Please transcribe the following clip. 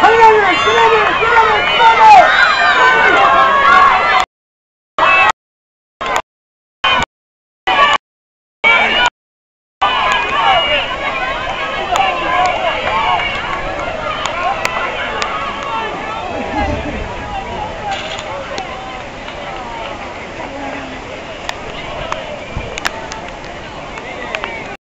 ¡Vamos!